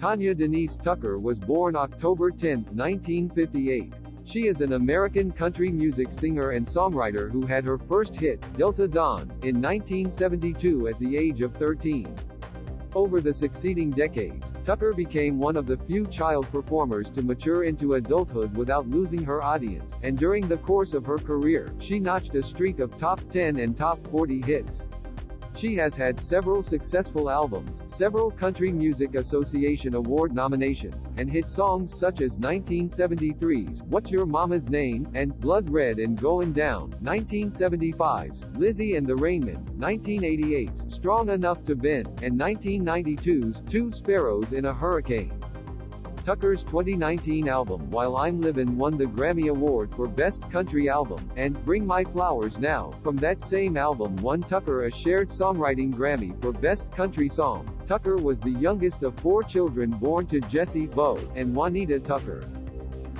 Tanya Denise Tucker was born October 10, 1958. She is an American country music singer and songwriter who had her first hit, Delta Dawn, in 1972 at the age of 13. Over the succeeding decades, Tucker became one of the few child performers to mature into adulthood without losing her audience, and during the course of her career, she notched a streak of top 10 and top 40 hits. She has had several successful albums, several Country Music Association Award nominations, and hit songs such as 1973's What's Your Mama's Name, and Blood Red and Going Down, 1975's Lizzie and the Rainman, 1988's Strong Enough to Bend, and 1992's Two Sparrows in a Hurricane. Tucker's 2019 album While I'm Livin' won the Grammy Award for Best Country Album, and Bring My Flowers Now, from that same album won Tucker a shared songwriting Grammy for Best Country Song. Tucker was the youngest of four children born to Jesse, Bo, and Juanita Tucker.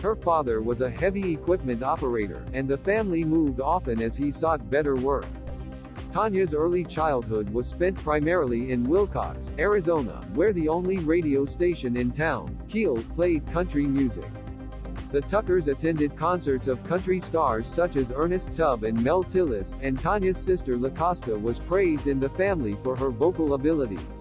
Her father was a heavy equipment operator, and the family moved often as he sought better work. Tanya's early childhood was spent primarily in Willcox, Arizona, where the only radio station in town, Kiel, played country music. The Tuckers attended concerts of country stars such as Ernest Tubb and Mel Tillis, and Tanya's sister LaCosta was praised in the family for her vocal abilities.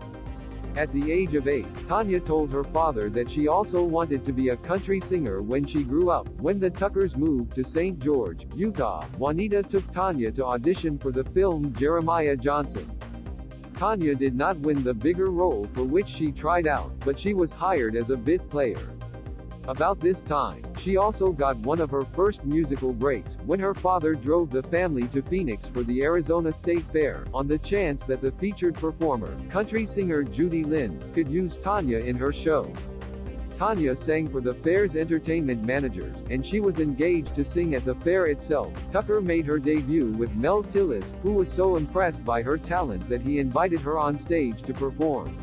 At the age of 8, Tanya told her father that she also wanted to be a country singer when she grew up. When the Tuckers moved to St. George, Utah, Juanita took Tanya to audition for the film Jeremiah Johnson. Tanya did not win the bigger role for which she tried out, but she was hired as a bit player. About this time, she also got one of her first musical breaks, when her father drove the family to Phoenix for the Arizona State Fair, on the chance that the featured performer, country singer Judy Lynn, could use Tanya in her show. Tanya sang for the fair's entertainment managers, and she was engaged to sing at the fair itself. Tucker made her debut with Mel Tillis, who was so impressed by her talent that he invited her on stage to perform.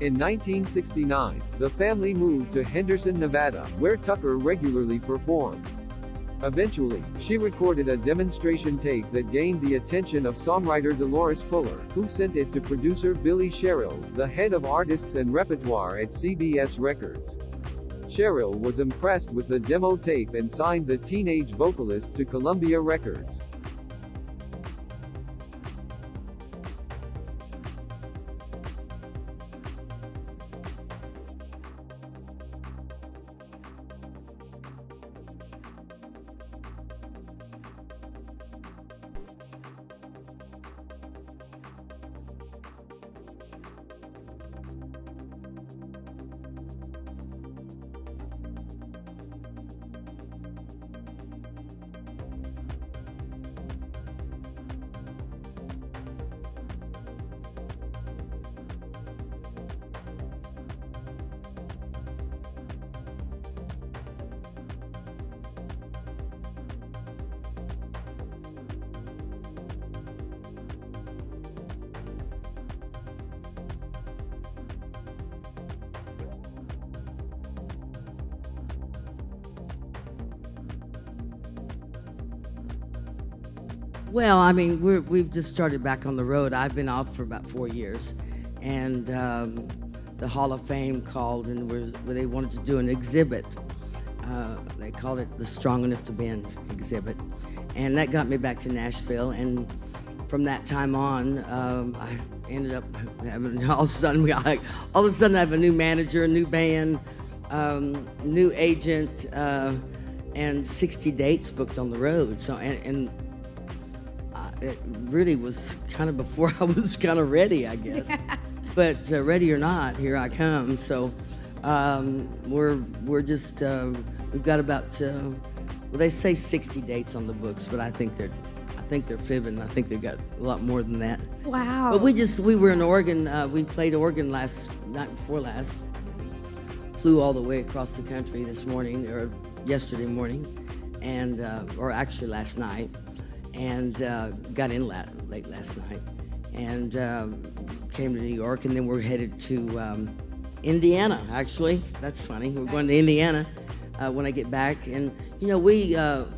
In 1969, the family moved to Henderson, Nevada, where Tucker regularly performed. Eventually, she recorded a demonstration tape that gained the attention of songwriter Dolores Fuller, who sent it to producer Billy Sherrill, the head of artists and repertoire at CBS Records. Sherrill was impressed with the demo tape and signed the teenage vocalist to Columbia Records. Well, I mean, we've just started back on the road. I've been off for about 4 years, and the Hall of Fame called, and they wanted to do an exhibit. They called it the Strong Enough to Bend exhibit, and that got me back to Nashville. And from that time on, I ended up having all of a sudden I have a new manager, a new band, new agent, and 60 dates booked on the road. So and it really was kind of before I was kind of ready, I guess. Yeah. But ready or not, here I come. So we're just we've got about well, they say 60 dates on the books, but I think they're fibbing. I think they've got a lot more than that. Wow! But we were in Oregon. We played Oregon night before last. Flew all the way across the country this morning or yesterday morning, and or actually last night. And got in late last night, and came to New York, and then we're headed to Indiana, actually. That's funny, we're going to Indiana when I get back. And you know,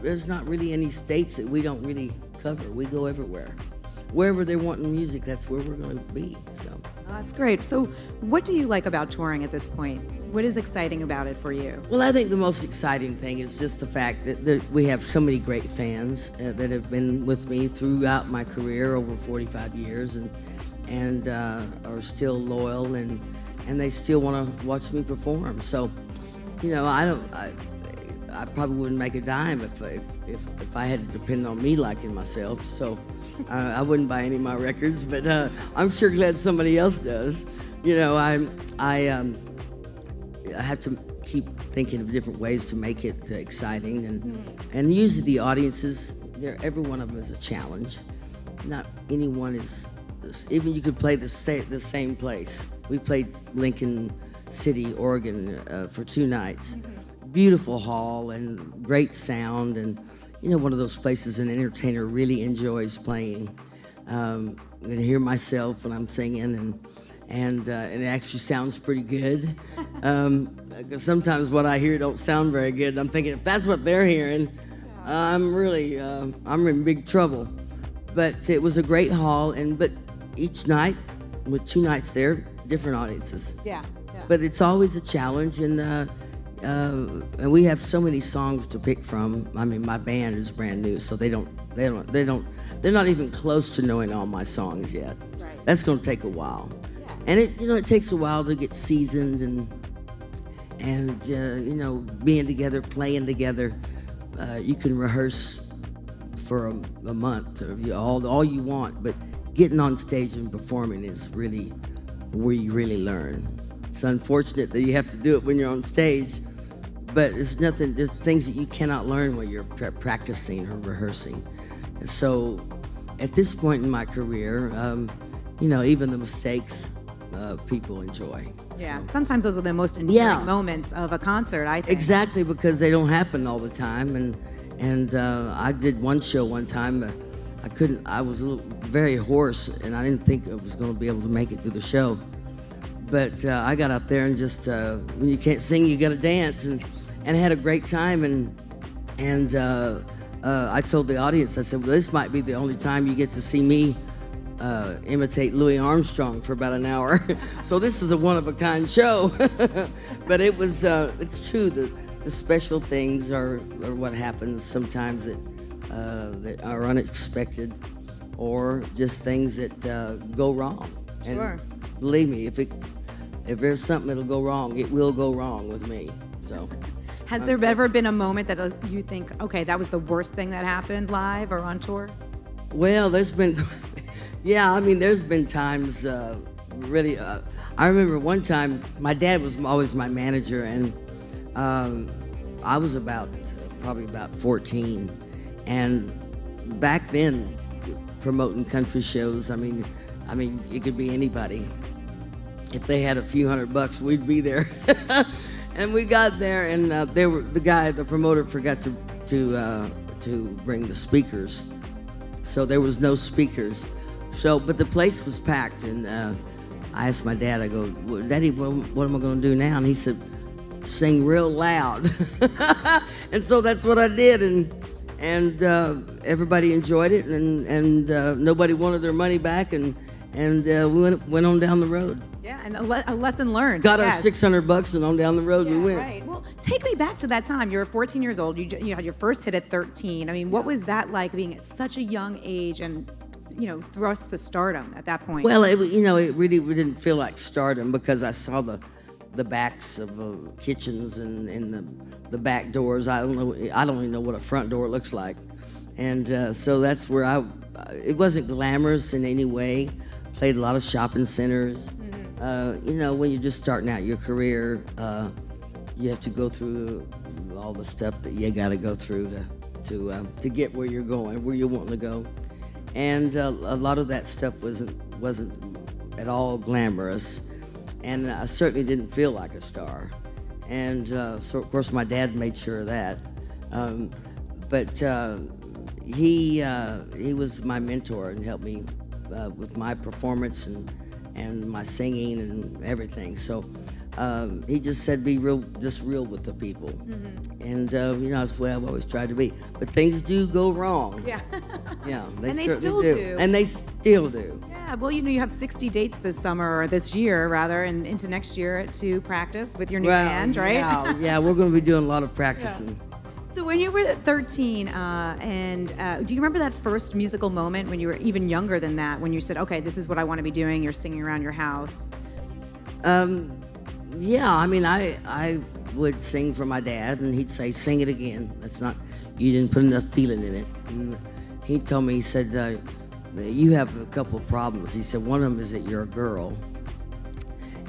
there's not really any states that we don't really cover. We go everywhere. wherever they're wanting music, that's where we're going to be. So that's great. So what do you like about touring at this point? What is exciting about it for you? Well, I think the most exciting thing is just the fact that we have so many great fans that have been with me throughout my career over 45 years and are still loyal and they still want to watch me perform. So, you know, I probably wouldn't make a dime if I had to depend on me liking myself. So I wouldn't buy any of my records, but I'm sure glad somebody else does. You know, I have to keep thinking of different ways to make it exciting, and usually the audiences, every one of them is a challenge. Not anyone is. Even you could play the same place. We played Lincoln City, Oregon, for 2 nights. Beautiful hall and great sound, and you know, one of those places an entertainer really enjoys playing. I'm gonna hear myself when I'm singing, and it actually sounds pretty good. Because sometimes what I hear don't sound very good. And I'm thinking if that's what they're hearing, I'm in big trouble. But it was a great hall, but each night, with 2 nights there, different audiences. Yeah. But it's always a challenge, and we have so many songs to pick from. I mean, my band is brand new, so they're not even close to knowing all my songs yet. Right. That's going to take a while, and it takes a while to get seasoned and you know, being together, playing together. You can rehearse for a month or all you want, but getting on stage and performing is really where you really learn. It's unfortunate that you have to do it when you're on stage, but there's things that you cannot learn when you're practicing or rehearsing. And so at this point in my career, you know, even the mistakes, people enjoy. Yeah, so sometimes those are the most endearing moments of a concert, I think. Exactly, because they don't happen all the time. And I did one show one time, I was very hoarse, and I didn't think I was going to be able to make it through the show. But I got up there and just, when you can't sing, you gotta dance, and I had a great time. And I told the audience, I said, well, this might be the only time you get to see me imitate Louis Armstrong for about an hour. So this is a one-of-a-kind show. But it was, it's true, the special things are what happens sometimes that are unexpected, or just things that go wrong. Sure. And believe me, if there's something that'll go wrong, it will go wrong with me. So, has there ever been a moment that you think, okay, that was the worst thing that happened live or on tour? Well, there's been, yeah, I mean, there's been times really. I remember one time, my dad was always my manager, and I was probably about 14, and back then, promoting country shows, I mean, it could be anybody. If they had a few $100, we'd be there. And we got there, and the promoter forgot to bring the speakers, so there was no speakers. So, but the place was packed, and I asked my dad. I go, well, Daddy, what am I going to do now? And he said, sing real loud. And so that's what I did, and everybody enjoyed it, and nobody wanted their money back, and we went on down the road. Yeah, and a lesson learned. Got our $600 and on down the road we went. Right. Well, take me back to that time. You were 14 years old. You had your first hit at 13. I mean, what was that like, being at such a young age and, you know, thrust to stardom at that point? Well, it really didn't feel like stardom, because I saw the backs of kitchens and the back doors. I don't even know what a front door looks like. And so that's where it wasn't glamorous in any way. Played a lot of shopping centers. Mm-hmm. You know, when you're just starting out your career, you have to go through all the stuff that you gotta go through to get where you're going, where you're wanting to go. And a lot of that stuff wasn't at all glamorous. And I certainly didn't feel like a star. And so of course my dad made sure of that. But he was my mentor and helped me with my performance and my singing and everything. So He just said, be real, just real with the people. Mm-hmm. And, you know, that's the way I've always tried to be. But things do go wrong. Yeah. Yeah, they still do. And they still do. Yeah, well, you know, you have 60 dates this summer, or this year, rather, and into next year to practice with your new band, right? Yeah, yeah, we're going to be doing a lot of practicing. Yeah. So when you were 13, do you remember that first musical moment when you were even younger than that, when you said, okay, this is what I want to be doing, you're singing around your house? Yeah, I mean, I would sing for my dad, and he'd say, sing it again. That's not, you didn't put enough feeling in it. And he told me, he said, you have a couple of problems. He said, one of them is that you're a girl,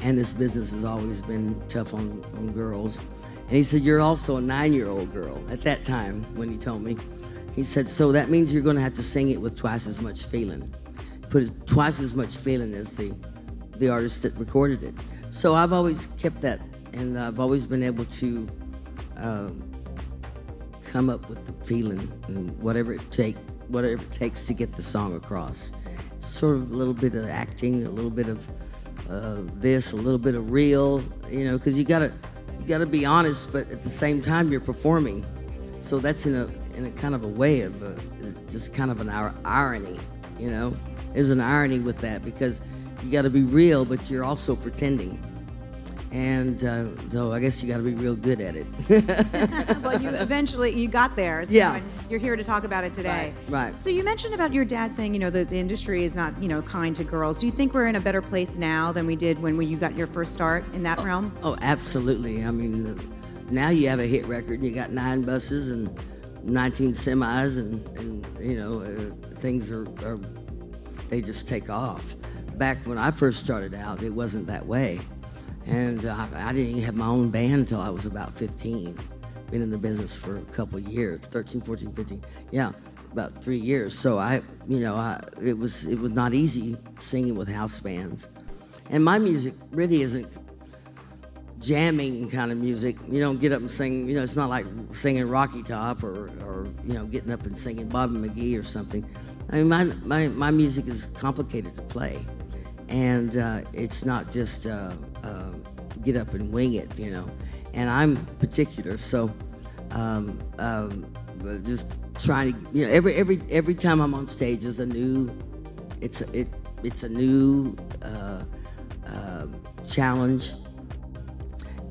and this business has always been tough on girls. And he said, you're also a 9-year-old girl at that time when he told me. He said, so that means you're going to have to sing it with twice as much feeling. Put twice as much feeling as the artist that recorded it. So I've always kept that, and I've always been able to come up with the feeling and whatever it takes to get the song across. Sort of a little bit of acting, a little bit of this, a little bit of real, you know, because you gotta be honest, but at the same time you're performing. So that's in a kind of a way of just kind of an irony, you know. There's an irony with that because you got to be real, but you're also pretending. And so I guess you got to be real good at it. Well, you got there. So yeah. You're here to talk about it today. Right, right. So you mentioned about your dad saying, you know, the industry is not, you know, kind to girls. Do you think we're in a better place now than we did when you got your first start in that realm? Oh, absolutely. I mean, now you have a hit record and you got 9 buses and 19 semis and you know, things are, they just take off. Back when I first started out, it wasn't that way. And I didn't even have my own band until I was about 15. Been in the business for a couple of years, 13, 14, 15, yeah, about 3 years. So I, you know, it was not easy singing with house bands. And my music really isn't jamming kind of music. You don't get up and sing, you know, it's not like singing Rocky Top or you know, getting up and singing Bobby McGee or something. I mean, my music is complicated to play. And it's not just get up and wing it, you know. And I'm particular, so just trying to, you know, every time I'm on stage is a new, it's a new challenge,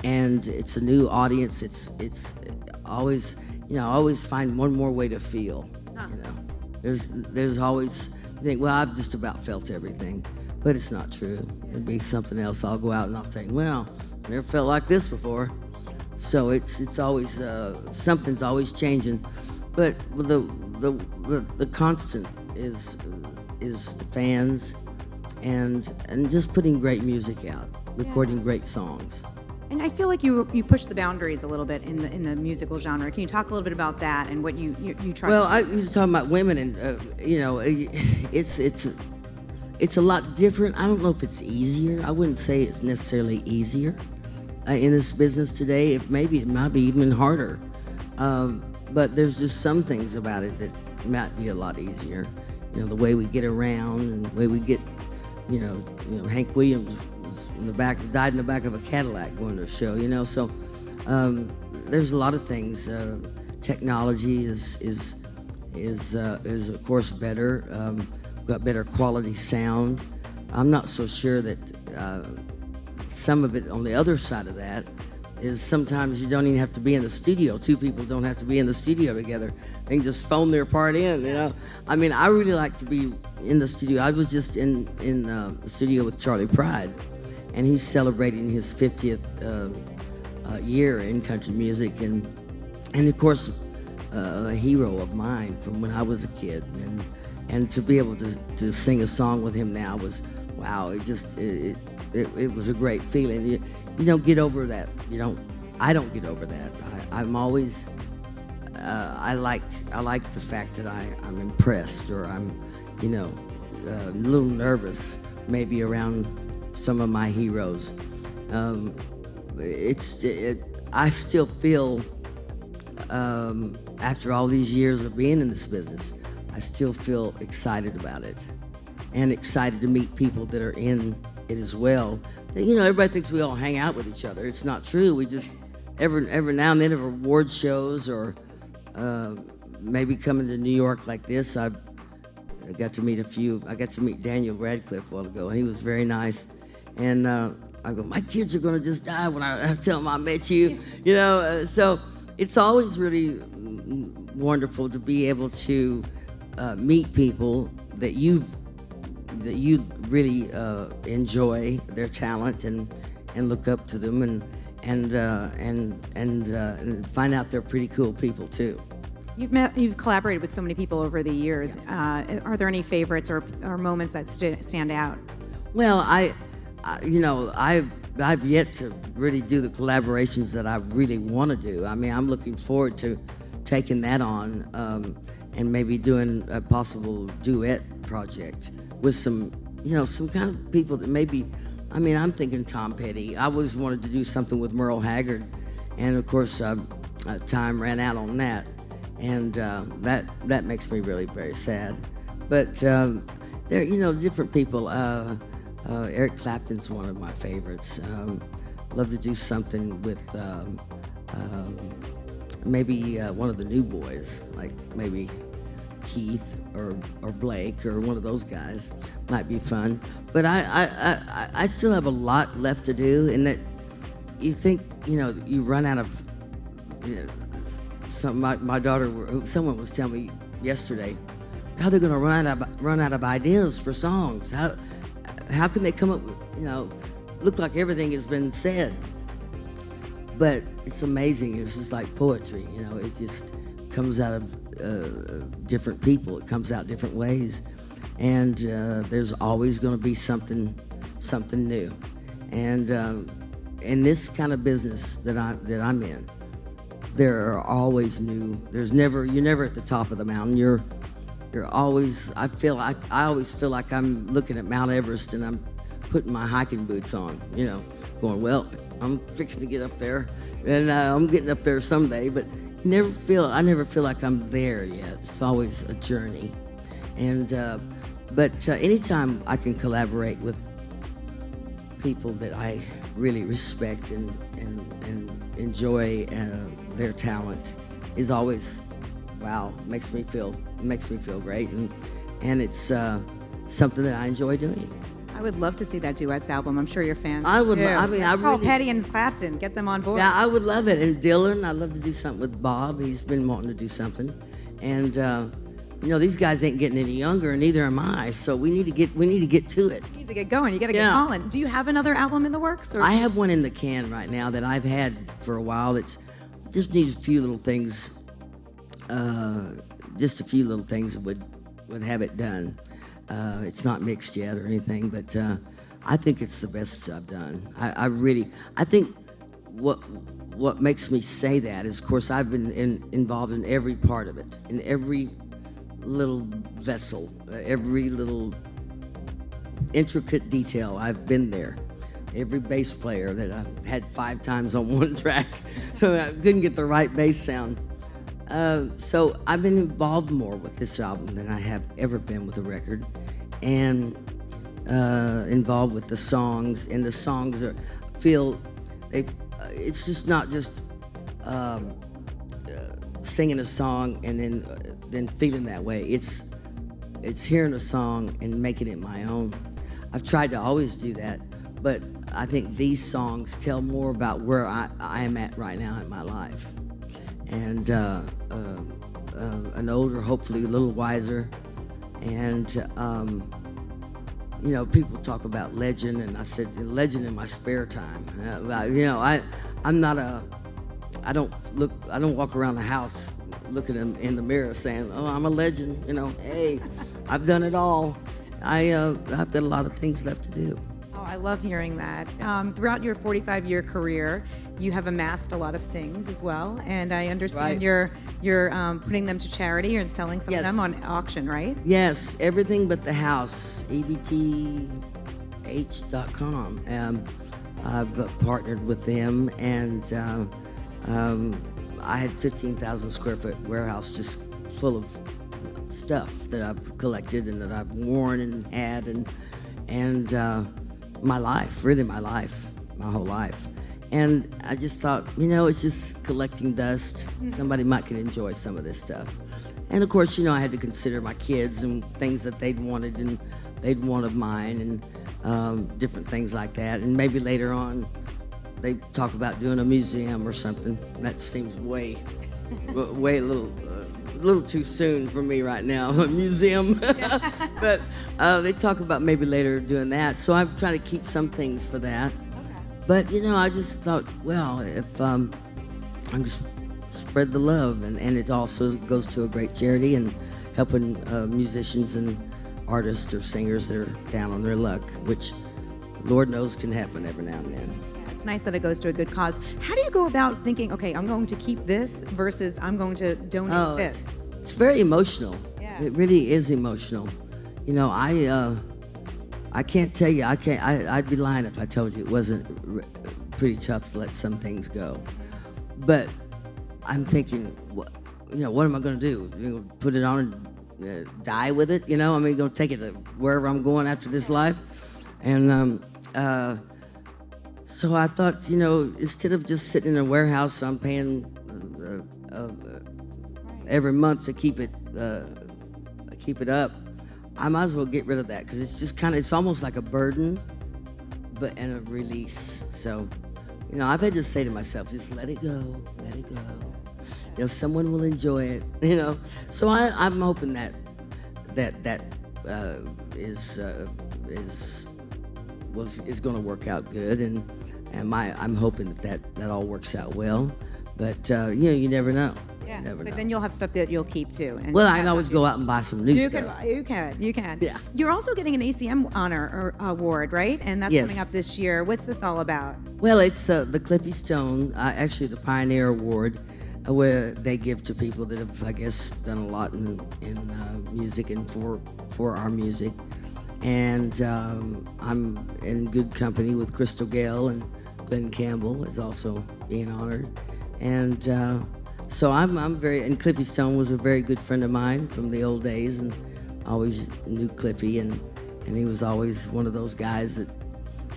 and it's a new audience. It's always, you know, I always find one more way to feel. Huh. You know, there's always, you think, well, I've just about felt everything. But it's not true. It'd be something else. I'll go out and I'll think, well, I never felt like this before. So it's always, something's always changing. But the constant is the fans and just putting great music out, recording great songs. And I feel like you push the boundaries a little bit in the musical genre. Can you talk a little bit about that and what you try? Well, I was talking about women and you know, it's a lot different. I don't know if it's easier. I wouldn't say it's necessarily easier in this business today. It might be even harder. But there's just some things about it that might be a lot easier. You know, the way we get around and the way we get, you know, Hank Williams was died in the back of a Cadillac going to a show, you know. So there's a lot of things. Technology is of course better. Got better quality sound. I'm not so sure that some of it on the other side of that is sometimes you don't even have to be in the studio. 2 people don't have to be in the studio together. They can just phone their part in, you know? I mean, I really like to be in the studio. I was just in the studio with Charlie Pride, and he's celebrating his 50th year in country music, and of course, a hero of mine from when I was a kid. And to be able to sing a song with him now was, wow, it was a great feeling. You don't get over that. I don't get over that. I'm always, I like the fact that I'm impressed, or I'm, you know, a little nervous maybe around some of my heroes. I still feel, after all these years of being in this business, I still feel excited about it, and excited to meet people that are in it as well. you know, everybody thinks we all hang out with each other. It's not true. We just every now and then have award shows or maybe coming to New York like this. I got to meet a few. I got to meet Daniel Radcliffe a while ago, and he was very nice. And I go, my kids are gonna just die when I tell them I met you, you know. So it's always really wonderful to be able to meet people that you really enjoy their talent and look up to them and find out they're pretty cool people too. You've collaborated with so many people over the years. Are there any favorites or moments that stand out? Well, I've yet to really do the collaborations that I really want to do. I mean, I'm looking forward to taking that on and maybe doing a possible duet project with some, you know, some kind of people that maybe, I mean, I'm thinking Tom Petty. I always wanted to do something with Merle Haggard, and of course, time ran out on that, and that makes me really very sad. But there, you know, different people. Eric Clapton's one of my favorites. Love to do something with maybe one of the new boys, like maybe Keith or Blake or one of those guys. Might be fun. But I still have a lot left to do, and that you think, you know, you run out of, you know, some, my daughter, someone was telling me yesterday how they're gonna run out of ideas for songs. How can they come up with, you know, look like everything has been said? But it's amazing. It's just like poetry, you know. It just comes out of different people. It comes out different ways. And there's always going to be something new. And in this kind of business that I'm in, there are always new. You're never at the top of the mountain. You're always, I always feel like I'm looking at Mount Everest and I'm putting my hiking boots on, you know, going, well, I'm fixing to get up there, and I'm getting up there someday, but I never feel like I'm there yet. It's always a journey. And, but anytime I can collaborate with people that I really respect and enjoy their talent is always, wow, makes me feel great, and it's something that I enjoy doing. I would love to see that duets album. I'm sure your fans would too. I mean, Petty and Clapton, get them on board. Yeah, I would love it. And Dylan, I'd love to do something with Bob. He's been wanting to do something, and you know, these guys ain't getting any younger, and neither am I. So we need to get to it. You need to get going. You got to get calling. Do you have another album in the works? Or? I have one in the can right now that I've had for a while. It's just needs a few little things. Just a few little things would have it done. It's not mixed yet or anything, but I think it's the best I've done. I think what makes me say that is, of course, I've been involved in every part of it, in every little vessel, every little intricate detail. I've been there. Every bass player that I've had 5 times on one track, I couldn't get the right bass sound. So I've been involved more with this album than I have ever been with a record, and involved with the songs. And the songs it's just not just singing a song and then feeling that way. It's hearing a song and making it my own. I've tried to always do that, but I think these songs tell more about where I am at right now in my life. And an older, hopefully a little wiser. And, you know, people talk about legend, and I said, legend in my spare time. You know, I don't walk around the house looking in the mirror saying, oh, I'm a legend, you know, hey, I've done it all. I've got a lot of things left to do. Oh, I love hearing that. Throughout your 45-year career, you have amassed a lot of things as well, and I understand you're putting them to charity and selling some of them on auction, right? Yes, everything but the house, ebth.com. I've partnered with them, and I had 15,000 square foot warehouse just full of stuff that I've collected and that I've worn and had, and my life, really my life, my whole life. And I just thought, you know, it's just collecting dust. Somebody might could enjoy some of this stuff. And of course, you know, I had to consider my kids and things that they'd wanted and they'd want of mine and different things like that. And maybe later on, they talk about doing a museum or something. That seems way, way a little too soon for me right now, a museum. But they talk about maybe later doing that. So I'm trying to keep some things for that. Okay. But, you know, I just thought, well, if I'm just spread the love, and it also goes to a great charity and helping musicians and artists or singers that are down on their luck, which Lord knows can happen every now and then. It's nice that it goes to a good cause. How do you go about thinking, okay, I'm going to keep this versus I'm going to donate this? It's very emotional. Yeah. It really is emotional. You know, I can't tell you. I'd be lying if I told you it wasn't pretty tough to let some things go. But I'm thinking, what, you know, what am I going to do? I'm going to put it on and die with it? You know, I mean, going to take it to wherever I'm going after this life. And so I thought, you know, instead of just sitting in a warehouse, I'm paying every month to keep it up. I might as well get rid of that because it's just kind of, it's almost like a burden, but and a release. So, you know, I've had to say to myself, just let it go, let it go. You know, someone will enjoy it. You know, so I'm hoping that is going to work out good, and I'm hoping that all works out well, but you know, you never know. Yeah, never but know. Then you'll have stuff that you'll keep too. And well, I can always go out and buy some new stuff. You can. Yeah. You're also getting an ACM honor or award, right? And that's coming up this year. What's this all about? Well, it's the Cliffy Stone, actually the Pioneer Award, where they give to people that have, I guess, done a lot in music and for our music. And I'm in good company with Crystal Gale, and Glen Campbell is also being honored. And so I'm very, and Cliffy Stone was a very good friend of mine from the old days, and I always knew Cliffy, and he was always one of those guys that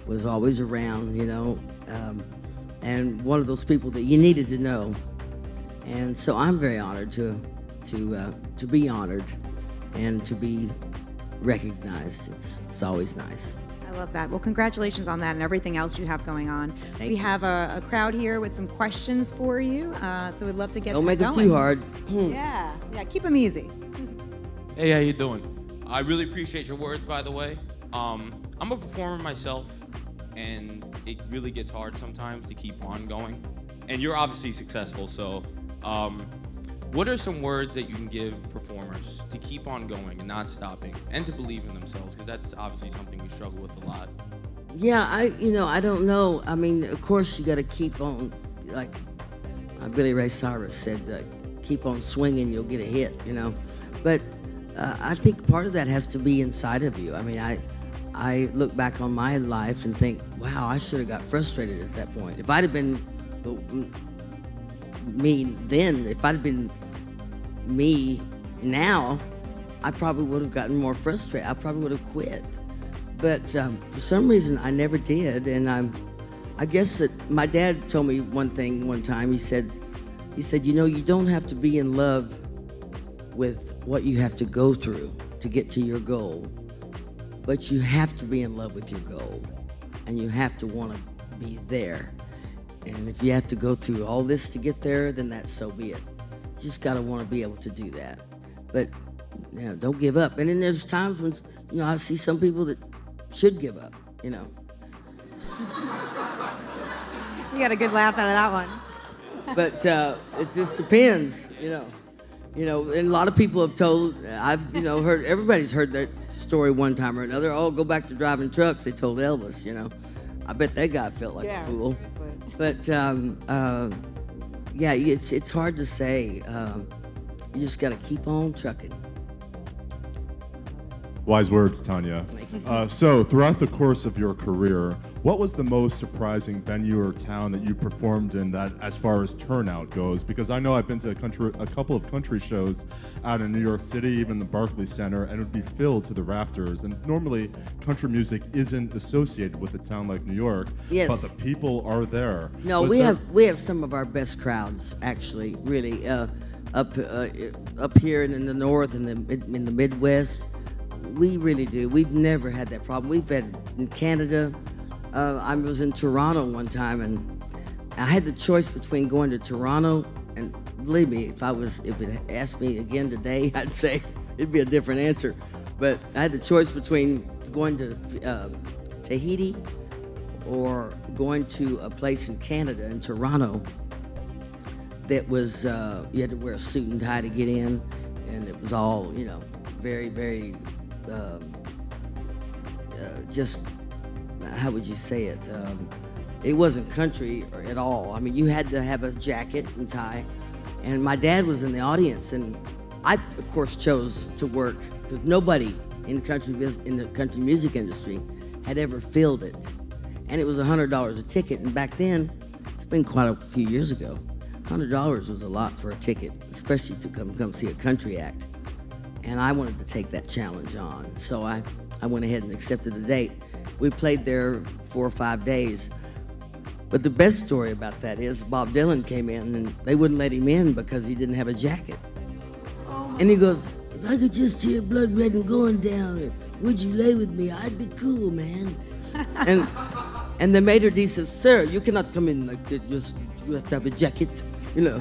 was always around, you know, and one of those people that you needed to know. And so I'm very honored to be honored and to be recognized. It's always nice. I love that. Well, congratulations on that and everything else you have going on. Thank you. Have a crowd here with some questions for you, so we'd love to get going. Don't make it too hard. Yeah, keep them easy. Hey, how you doing? I really appreciate your words, by the way. I'm a performer myself, and it really gets hard sometimes to keep on going. And you're obviously successful, so what are some words that you can give performers to keep on going and not stopping and to believe in themselves? Because that's obviously something we struggle with a lot. Yeah, you know, I don't know. I mean, of course you got to keep on, like Billy Ray Cyrus said, keep on swinging, you'll get a hit, you know. But I think part of that has to be inside of you. I mean, I look back on my life and think, wow, I should have got frustrated at that point. If I'd have been me then, if I'd have been me now, I probably would have gotten more frustrated. I probably would have quit. But for some reason, I never did. And I guess that my dad told me one thing one time. He said, you know, you don't have to be in love with what you have to go through to get to your goal, but you have to be in love with your goal, and you have to want to be there. And if you have to go through all this to get there, then that's so be it. You just gotta want to be able to do that. But you know, don't give up. And then there's times when, you know, I see some people that should give up, you know. You got a good laugh out of that one. But it just depends, you know. You know, and a lot of people have told, you know, heard, everybody's heard that story one time or another. Oh, go back to driving trucks, they told Elvis, you know. I bet that guy felt like a fool. Seriously. But yeah, it's hard to say. You just got to keep on trucking. Wise words, Tanya. So, throughout the course of your career, what was the most surprising venue or town that you performed in that, as far as turnout goes? Because I know I've been to a couple of country shows out in New York City, even the Barclays Center, and it would be filled to the rafters. And normally, country music isn't associated with a town like New York, yes, but the people are there. No, we have some of our best crowds, actually, really, up here and in the north and in the Midwest. We really do. We've never had that problem. We've had in Canada. I was in Toronto one time, and I had the choice between going to Toronto, and believe me, if it asked me again today, I'd say it'd be a different answer. But I had the choice between going to Tahiti or going to a place in Canada, in Toronto, that was, you had to wear a suit and tie to get in, and it was all, you know, very, very, just, how would you say it? It wasn't country at all. I mean, you had to have a jacket and tie. And my dad was in the audience, and I, of course, chose to work because nobody in the country music industry had ever filled it. And it was $100 a ticket. And back then, it's been quite a few years ago, $100 was a lot for a ticket, especially to come see a country act. And I wanted to take that challenge on. So I went ahead and accepted the date. We played there 4 or 5 days. But the best story about that is Bob Dylan came in, and they wouldn't let him in because he didn't have a jacket. And he goes, "If I could just hear Blood Red and Going Down, would you lay with me? I'd be cool, man." And the maitre d' says, "Sir, you cannot come in like that. You have to have a jacket, you know."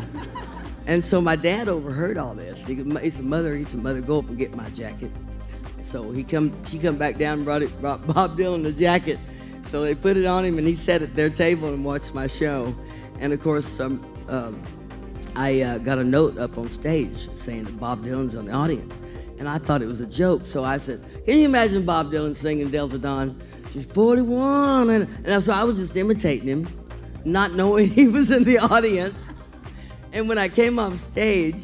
And so my dad overheard all this. He said, mother, go up and get my jacket. So she come back down and brought Bob Dylan the jacket. So they put it on him, and he sat at their table and watched my show. And of course, I got a note up on stage saying that Bob Dylan's on the audience. And I thought it was a joke. So I said, "Can you imagine Bob Dylan singing Delta Dawn? She's 41. And so I was just imitating him, not knowing he was in the audience. And when I came off stage,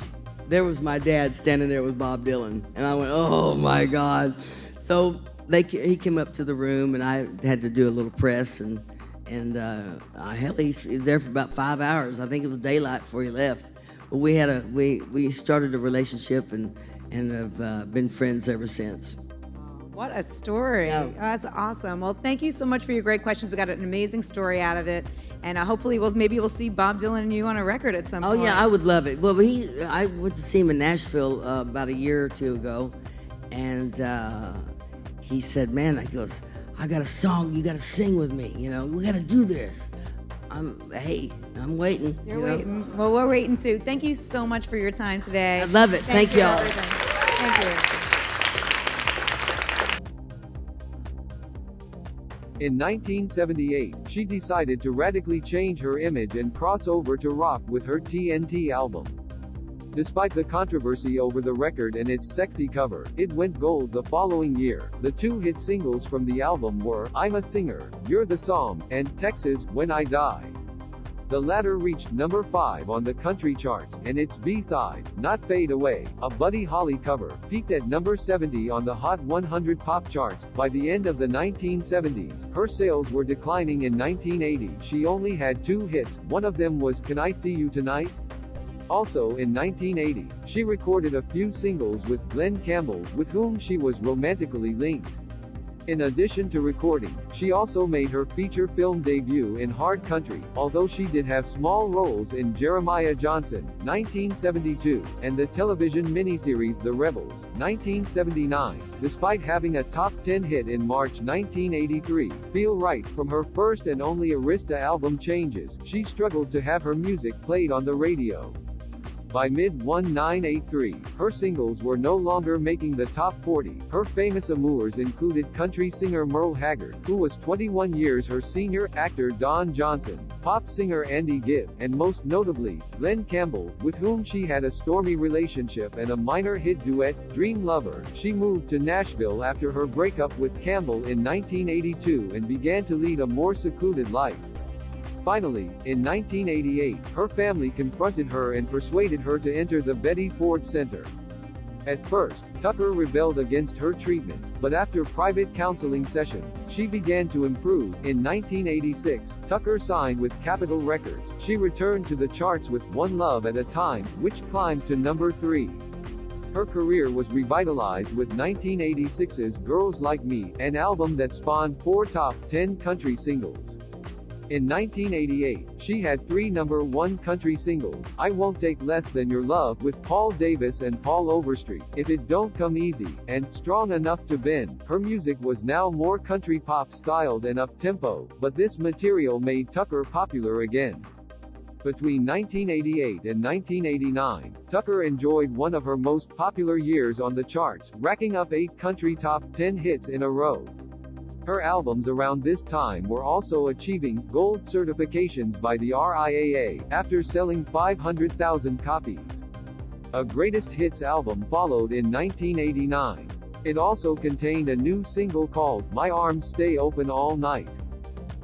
there was my dad standing there with Bob Dylan. And I went, "Oh, my God." So he came up to the room, and I had to do a little press. And hell, he was there for about 5 hours. I think it was daylight before he left. But we started a relationship and have been friends ever since. What a story. Yeah. Oh, that's awesome. Well, thank you so much for your great questions. We got an amazing story out of it. And hopefully maybe we'll see Bob Dylan and you on a record at some point. Oh, yeah, I would love it. Well, I went to see him in Nashville about a year or two ago. And he said, "Man," he goes, "I got a song. You got to sing with me. You know, we got to do this." I'm waiting. You're waiting. Well, we're waiting too. Thank you so much for your time today. I love it. Thank you all. Thank you. In 1978, she decided to radically change her image and cross over to rock with her TNT album. Despite the controversy over the record and its sexy cover, it went gold the following year. The two hit singles from the album were "I'm a Singer," "You're the Song," and "Texas, When I Die." The latter reached number 5 on the country charts, and its B-side, "Not Fade Away," a Buddy Holly cover, peaked at number 70 on the Hot 100 pop charts. By the end of the 1970s, her sales were declining. In 1980, she only had 2 hits, one of them was "Can I See You Tonight?" Also in 1980, she recorded a few singles with Glen Campbell, with whom she was romantically linked. In addition to recording, she also made her feature film debut in hard country, although she did have small roles in Jeremiah Johnson, 1972, and the television miniseries The Rebels, 1979. Despite having a top 10 hit in March 1983, "Feel Right," from her first and only Arista album Changes, she struggled to have her music played on the radio. By mid-1983, her singles were no longer making the top 40. Her famous amours included country singer Merle Haggard, who was 21 years her senior, actor Don Johnson, pop singer Andy Gibb, and most notably, Glen Campbell, with whom she had a stormy relationship and a minor hit duet, "Dream Lover." She moved to Nashville after her breakup with Campbell in 1982 and began to lead a more secluded life. Finally, in 1988, her family confronted her and persuaded her to enter the Betty Ford Center. At first, Tucker rebelled against her treatments, but after private counseling sessions, she began to improve. In 1986, Tucker signed with Capitol Records. She returned to the charts with One Love at a Time, which climbed to number 3. Her career was revitalized with 1986's Girls Like Me, an album that spawned 4 top 10 country singles. In 1988, she had 3 number 1 country singles, I Won't Take Less Than Your Love with Paul Davis and Paul Overstreet, If It Don't Come Easy, and Strong Enough to Bend. Her music was now more country pop styled and up-tempo, but this material made Tucker popular again. Between 1988 and 1989, Tucker enjoyed one of her most popular years on the charts, racking up 8 country top 10 hits in a row. Her albums around this time were also achieving gold certifications by the RIAA, after selling 500,000 copies. A Greatest Hits album followed in 1989. It also contained a new single called My Arms Stay Open All Night.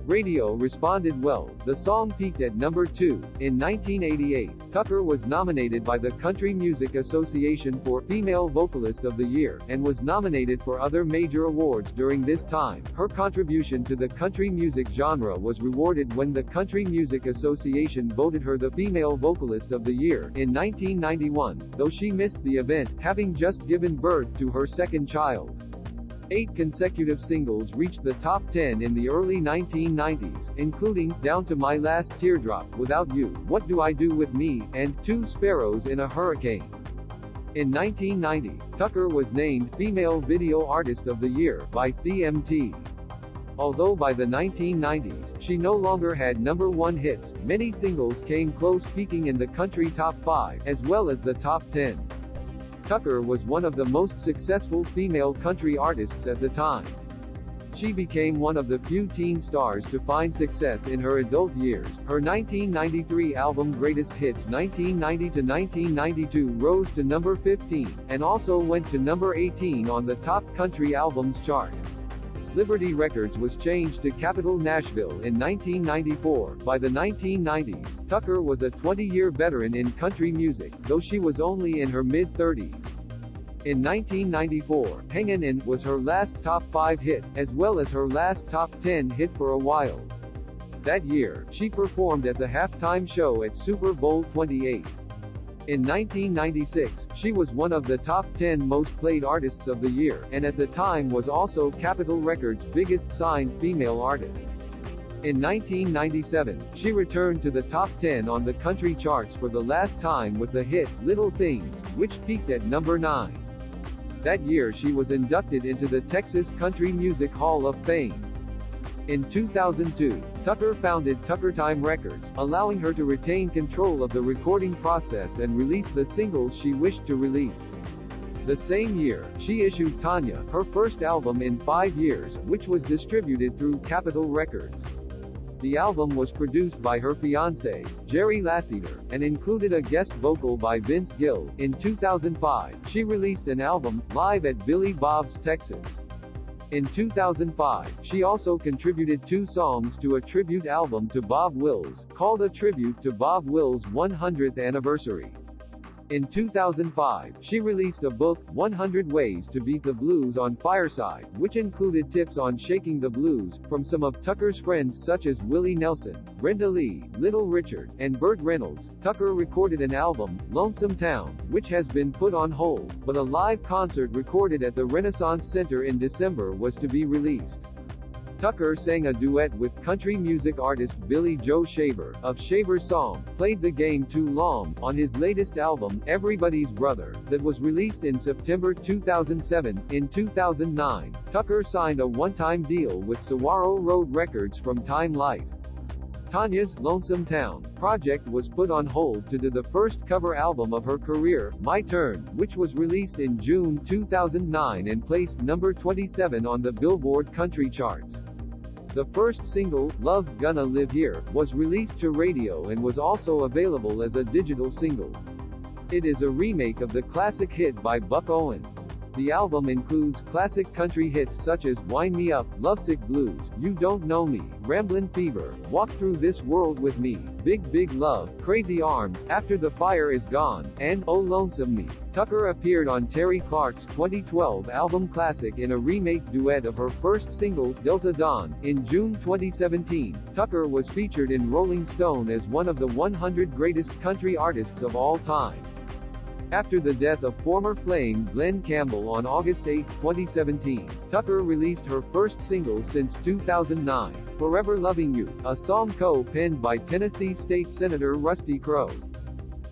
Radio responded well. The song peaked at number 2. In 1988, Tucker was nominated by the Country Music Association for Female Vocalist of the Year, and was nominated for other major awards during this time. Her contribution to the country music genre was rewarded when the Country Music Association voted her the Female Vocalist of the Year in 1991, though she missed the event, having just given birth to her second child. 8 consecutive singles reached the top 10 in the early 1990s, including Down to My Last Teardrop, Without You, What Do I Do With Me, and Two Sparrows in a Hurricane. In 1990, Tucker was named Female Video Artist of the Year by CMT. Although by the 1990s, she no longer had number 1 hits, many singles came close, peaking in the country top 5, as well as the top 10. Tucker was one of the most successful female country artists at the time. She became one of the few teen stars to find success in her adult years. Her 1993 album Greatest Hits 1990-1992 rose to number 15, and also went to number 18 on the top country albums chart. Liberty Records was changed to Capitol Nashville in 1994. By the 1990s, Tucker was a 20-year veteran in country music, though she was only in her mid-30s. In 1994, Hangin' In was her last top 5 hit, as well as her last top 10 hit for a while. That year, she performed at the halftime show at Super Bowl XXVIII. In 1996, she was one of the top 10 most played artists of the year, and at the time was also Capitol Records' biggest signed female artist. In 1997, she returned to the top 10 on the country charts for the last time with the hit Little Things, which peaked at number 9. That year she was inducted into the Texas Country Music Hall of Fame. In 2002, Tucker founded Tucker Time Records, allowing her to retain control of the recording process and release the singles she wished to release. The same year, she issued Tanya, her first album in 5 years, which was distributed through Capitol Records. The album was produced by her fiancé, Jerry Lasseter, and included a guest vocal by Vince Gill. In 2005, she released an album, Live at Billy Bob's, Texas. In 2005, she also contributed 2 songs to a tribute album to Bob Wills, called A Tribute to Bob Wills' 100th Anniversary. In 2005, she released a book, 100 Ways to Beat the Blues on Fireside, which included tips on shaking the blues, from some of Tucker's friends such as Willie Nelson, Brenda Lee, Little Richard, and Burt Reynolds. Tucker recorded an album, Lonesome Town, which has been put on hold, but a live concert recorded at the Renaissance Center in December was to be released. Tucker sang a duet with country music artist Billy Joe Shaver, of Shaver's song, Played the Game Too Long, on his latest album, Everybody's Brother, that was released in September 2007. In 2009, Tucker signed a one-time deal with Saguaro Road Records from Time Life. Tanya's Lonesome Town project was put on hold to do the first cover album of her career, My Turn, which was released in June 2009 and placed number 27 on the Billboard country charts. The first single, Love's Gonna Live Here, was released to radio and was also available as a digital single. It is a remake of the classic hit by Buck Owens. The album includes classic country hits such as Wind Me Up, Lovesick Blues, You Don't Know Me, Ramblin' Fever, Walk Through This World With Me, Big Big Love, Crazy Arms, After the Fire Is Gone, and Oh Lonesome Me. Tucker appeared on Terry Clark's 2012 album Classic in a remake duet of her first single, Delta Dawn. In June 2017, Tucker was featured in Rolling Stone as one of the 100 greatest country artists of all time. After the death of former Flame Glen Campbell on August 8, 2017, Tucker released her first single since 2009, Forever Loving You, a song co-penned by Tennessee State Senator Rusty Crowe.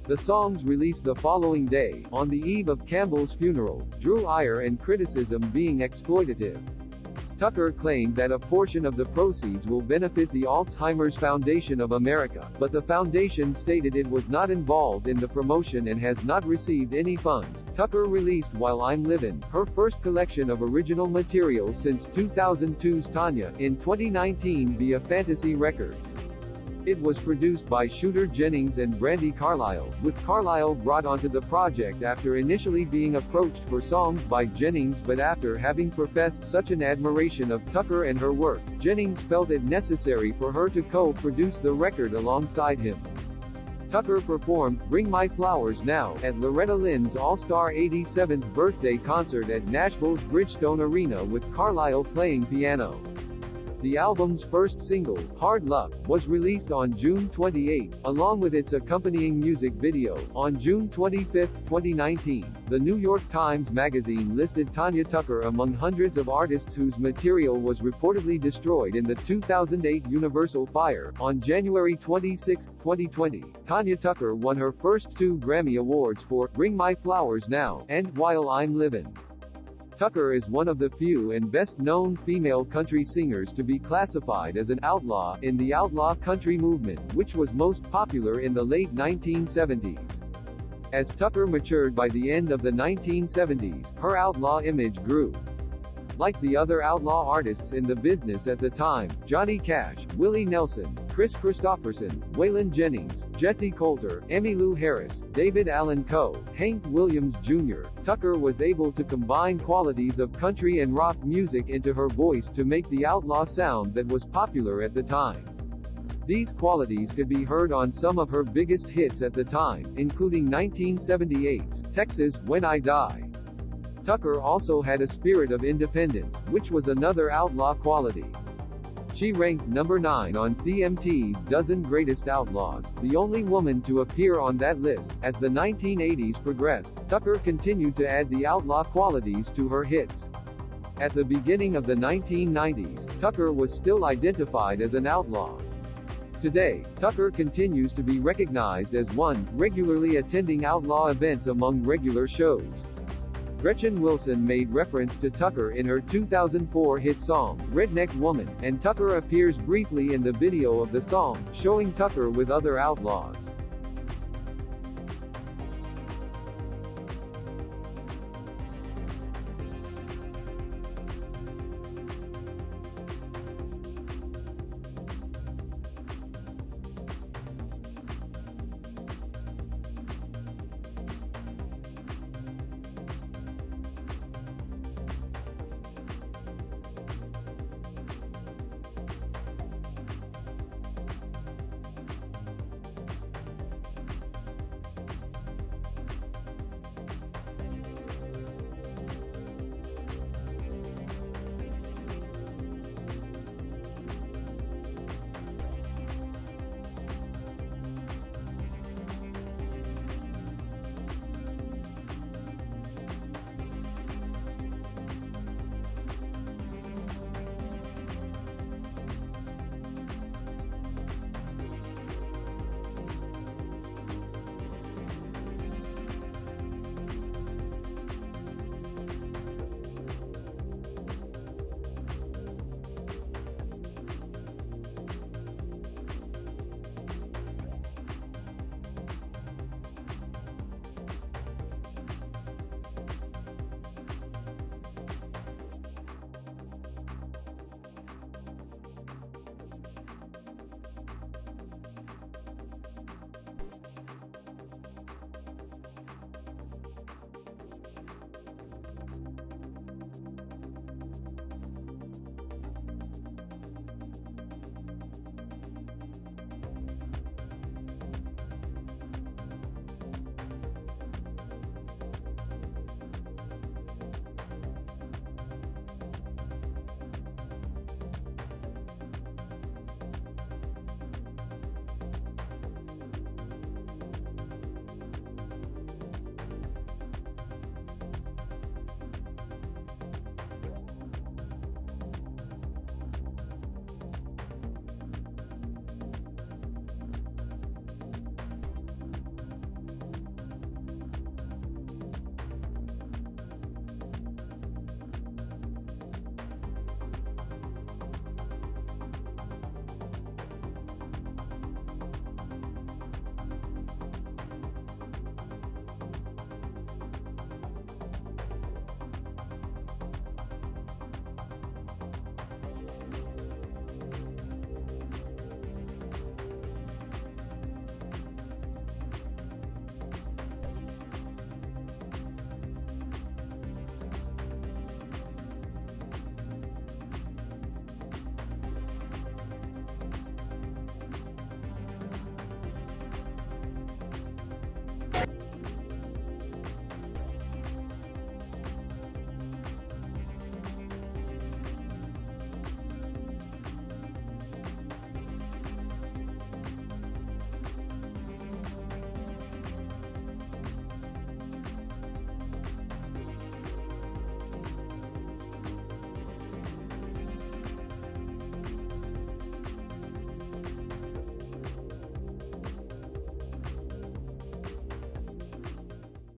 The songs released the following day, on the eve of Campbell's funeral, drew ire and criticism being exploitative. Tucker claimed that a portion of the proceeds will benefit the Alzheimer's Foundation of America, but the foundation stated it was not involved in the promotion and has not received any funds. Tucker released While I'm Livin', her first collection of original material since 2002's Tanya, in 2019 via Fantasy Records. It was produced by Shooter Jennings and Brandy Carlisle, with Carlisle brought onto the project after initially being approached for songs by Jennings, but after having professed such an admiration of Tucker and her work, Jennings felt it necessary for her to co-produce the record alongside him. Tucker performed Bring My Flowers Now at Loretta Lynn's All-Star 87th birthday concert at Nashville's Bridgestone Arena with Carlisle playing piano. The album's first single, Hard Luck, was released on June 28, along with its accompanying music video. On June 25, 2019, the New York Times Magazine listed Tanya Tucker among hundreds of artists whose material was reportedly destroyed in the 2008 Universal Fire. On January 26, 2020, Tanya Tucker won her first two Grammy Awards for Bring My Flowers Now and While I'm Livin'. Tucker is one of the few and best-known female country singers to be classified as an outlaw in the outlaw country movement, which was most popular in the late 1970s. As Tucker matured by the end of the 1970s, her outlaw image grew. Like the other outlaw artists in the business at the time, Johnny Cash, Willie Nelson, Chris Christopherson, Waylon Jennings, Jesse Coulter, Emmylou Harris, David Allan Coe, Hank Williams Jr., Tucker was able to combine qualities of country and rock music into her voice to make the outlaw sound that was popular at the time. These qualities could be heard on some of her biggest hits at the time, including 1978's Texas When I Die. Tucker also had a spirit of independence, which was another outlaw quality. She ranked number 9 on CMT's Dozen Greatest Outlaws, the only woman to appear on that list. As the 1980s progressed, Tucker continued to add the outlaw qualities to her hits. At the beginning of the 1990s, Tucker was still identified as an outlaw. Today, Tucker continues to be recognized as one, regularly attending outlaw events among regular shows. Gretchen Wilson made reference to Tucker in her 2004 hit song, Redneck Woman, and Tucker appears briefly in the video of the song, showing Tucker with other outlaws.